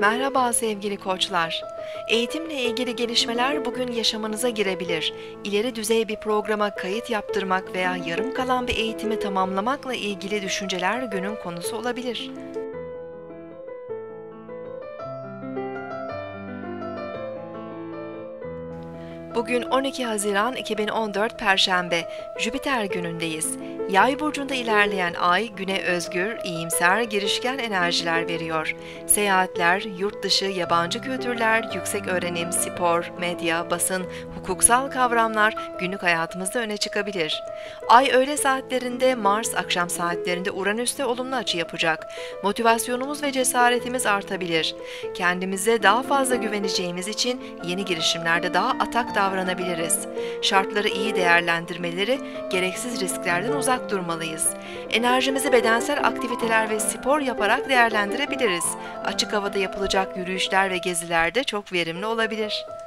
Merhaba sevgili koçlar. Eğitimle ilgili gelişmeler bugün yaşamınıza girebilir. İleri düzey bir programa kayıt yaptırmak veya yarım kalan bir eğitimi tamamlamakla ilgili düşünceler günün konusu olabilir. Bugün 12 Haziran 2014 Perşembe, Jüpiter günündeyiz. Yay burcunda ilerleyen ay, güne özgür, iyimser, girişken enerjiler veriyor. Seyahatler, yurt dışı, yabancı kültürler, yüksek öğrenim, spor, medya, basın, hukuksal kavramlar günlük hayatımızda öne çıkabilir. Ay öğle saatlerinde, Mars akşam saatlerinde Uranüs'te olumlu açı yapacak. Motivasyonumuz ve cesaretimiz artabilir. Kendimize daha fazla güveneceğimiz için yeni girişimlerde daha atak davranabiliriz. Şartları iyi değerlendirmeleri, gereksiz risklerden uzak durmalıyız. Enerjimizi bedensel aktiviteler ve spor yaparak değerlendirebiliriz. Açık havada yapılacak yürüyüşler ve gezilerde çok verimli olabilir.